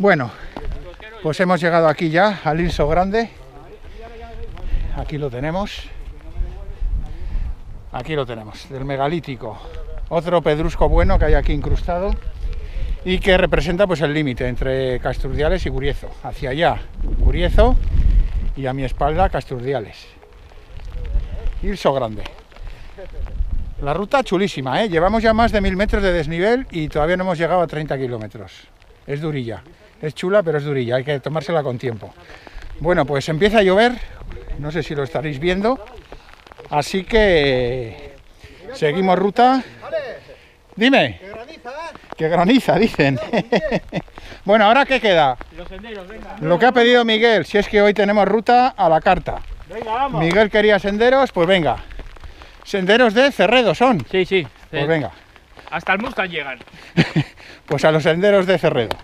Bueno, pues hemos llegado aquí ya al Ilso Grande. Aquí lo tenemos. Aquí lo tenemos, del megalítico. Otro pedrusco bueno que hay aquí incrustado y que representa pues el límite entre Castro Urdiales y Guriezo. Hacia allá Guriezo y a mi espalda Castro Urdiales. Ilso Grande. La ruta chulísima, ¿eh? Llevamos ya más de 1000 metros de desnivel y todavía no hemos llegado a 30 kilómetros. Es durilla, es chula pero es durilla, hay que tomársela con tiempo. Bueno, pues empieza a llover, no sé si lo estaréis viendo, así que seguimos ruta. Dime. Que graniza, dicen. Bueno, ¿ahora qué queda? Los senderos, venga. Lo que ha pedido Miguel, si es que hoy tenemos ruta a la carta. Venga, vamos. Miguel quería senderos, pues venga. Senderos de Cerredo son. Sí, sí. Pues venga. Hasta el Mustang llegan. Pues a los senderos de Cerredo.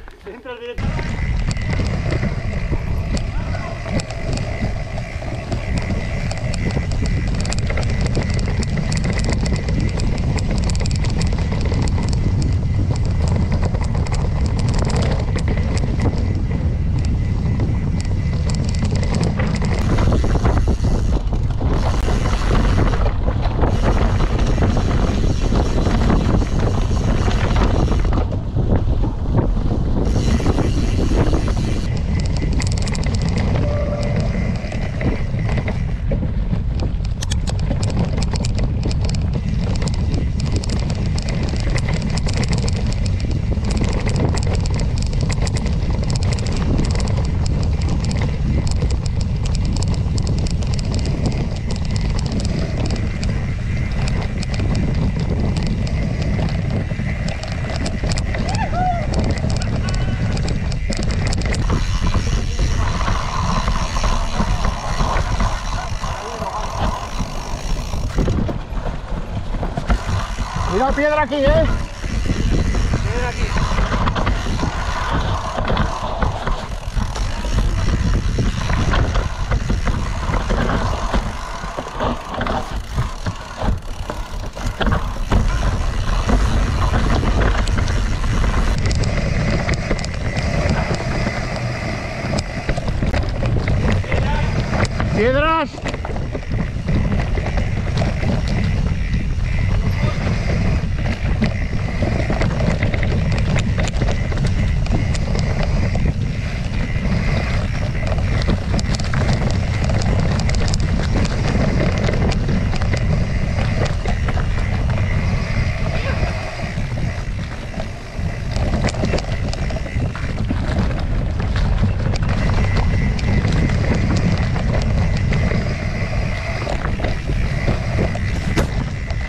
Mira piedra aquí, ¿eh? Piedra aquí. ¿Piedras?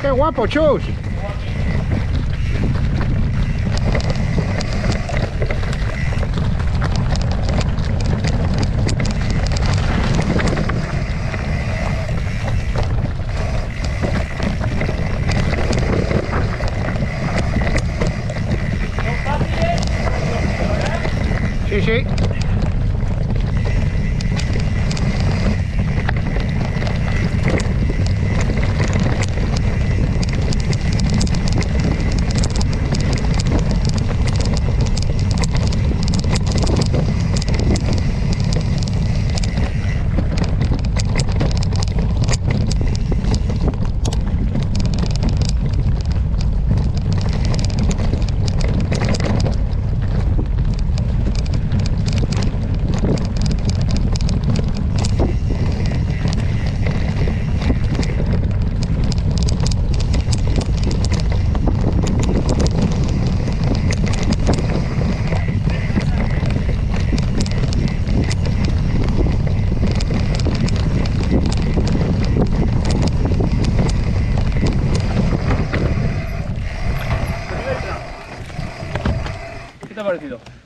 ¡Qué guapo, Chus! Sí, sí.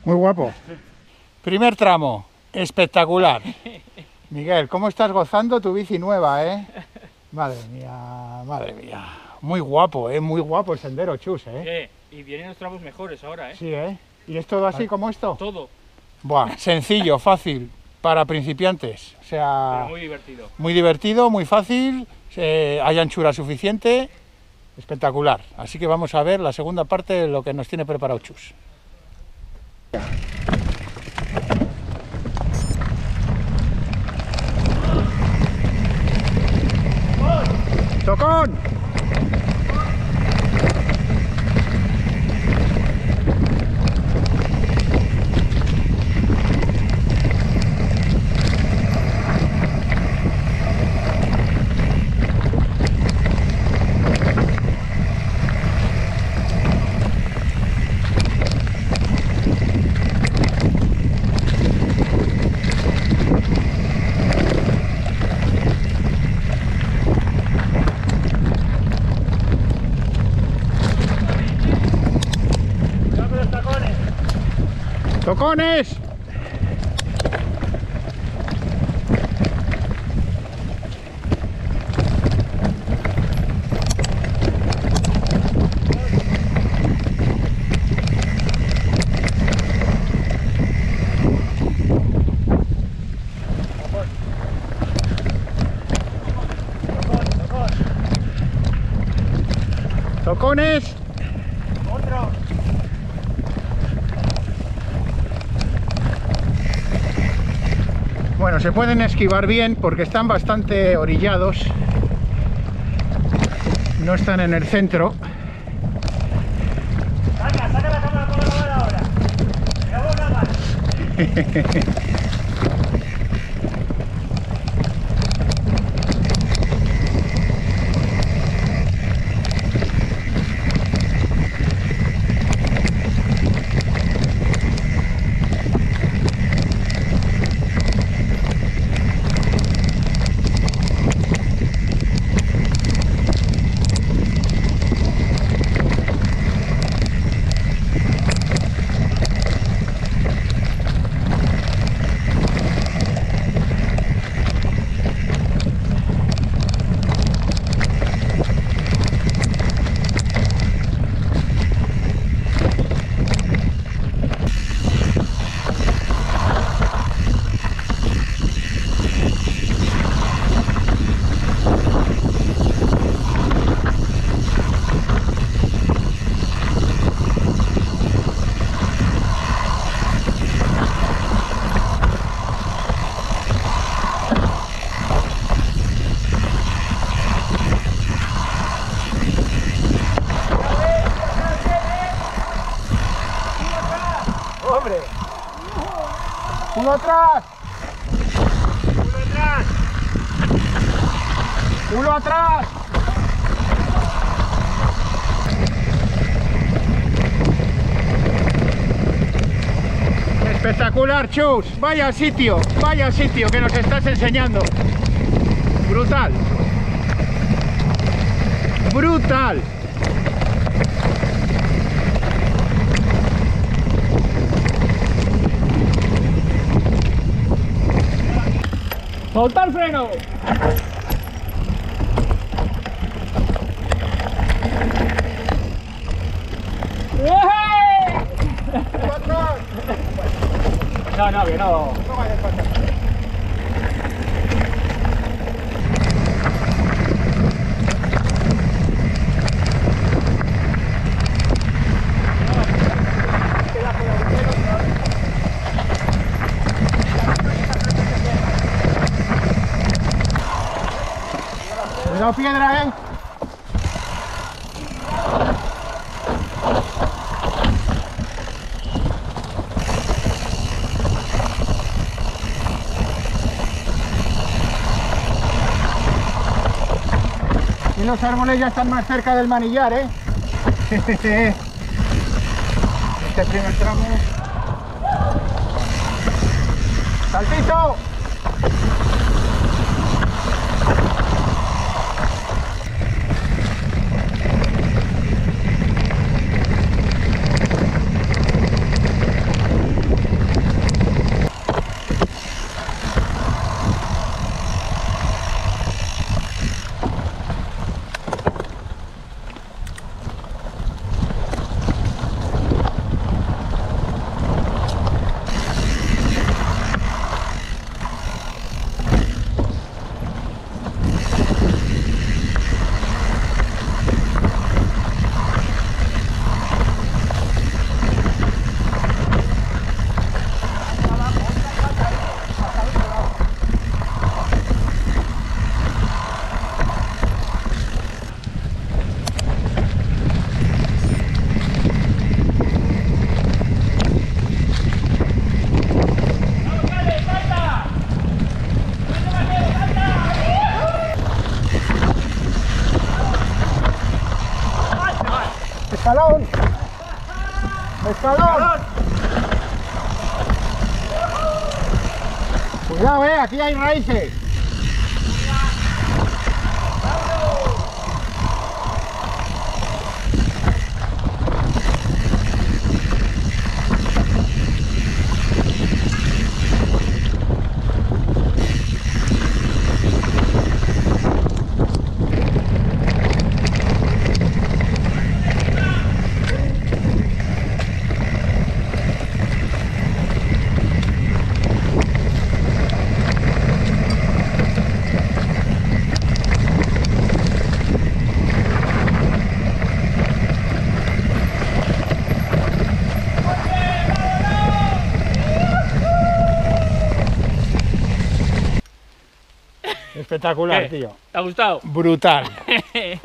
Muy guapo. Primer tramo, espectacular. Miguel, ¿cómo estás gozando tu bici nueva, eh? Madre mía, madre mía. Muy guapo, muy guapo el sendero, Chus, eh. Sí, y vienen los tramos mejores ahora, eh. Sí, eh. ¿Y es todo así como esto? Todo. Buah, sencillo, fácil, para principiantes. O sea, pero muy divertido. Muy divertido, muy fácil, hay anchura suficiente, espectacular. Así que vamos a ver la segunda parte de lo que nos tiene preparado Chus. Yeah. ¡Atención! ¡Tocones! ¡Tocones! Bueno, se pueden esquivar bien porque están bastante orillados, no están en el centro. ¡Saca, saca la cámara por la cámara ahora! ¡Grabó nada más! ¡Uno atrás! ¡Uno atrás! ¡Uno atrás! ¡Espectacular, Chus! vaya sitio que nos estás enseñando. ¡Brutal! ¡Brutal! ¡Solta el freno! No, no, que no. No vayas para atrás. Cuidado, piedra, ¿eh? Y los árboles ya están más cerca del manillar, ¿eh? Este primer tramo. ¡Saltito! escalón, escalón. Cuidado, aquí hay raíces. Espectacular, tío. ¿Te ha gustado? Brutal.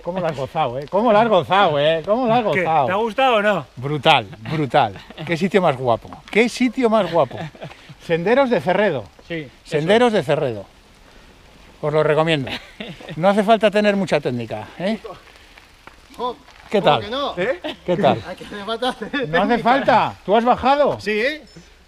¿Cómo lo has gozado, eh? ¿Cómo lo has gozado, eh? ¿Cómo lo has gozado? ¿Te ha gustado o no? Brutal, brutal. Qué sitio más guapo. Qué sitio más guapo. Senderos de Cerredo. Sí. Senderos de Cerredo. Os lo recomiendo. No hace falta tener mucha técnica, ¿eh? ¿Qué tal? ¿Cómo que no? ¿Eh? ¿Qué tal? No hace falta. ¿Tú has bajado? Sí, ¿eh?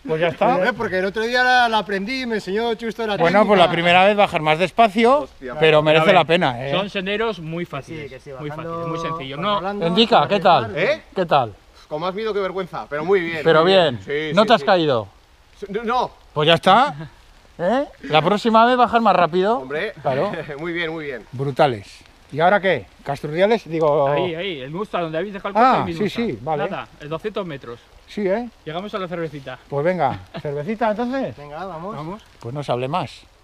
Pues ya está. Porque el otro día la aprendí y me enseñó Chusto la técnica. Bueno, pues la primera vez bajar más despacio, pero merece la pena, ¿eh? Son senderos muy fáciles, muy fáciles, muy sencillos. No, indica, ¿qué tal? ¿Eh? ¿Qué tal? Con más miedo que vergüenza, pero muy bien. Pero muy bien. Sí, ¿no te has caído? No. Pues ya está. ¿Eh? La próxima vez bajar más rápido. Hombre, claro. Muy bien, muy bien. Brutales. ¿Y ahora qué? ¿Castro Urdiales? Digo... Ahí, el Musta, donde habéis dejado el coche. Ah, sí, sí, vale. Nada, el 200 metros. Sí, ¿eh? Llegamos a la cervecita. Pues venga, ¿cervecita entonces? Venga, vamos. Pues no se hable más.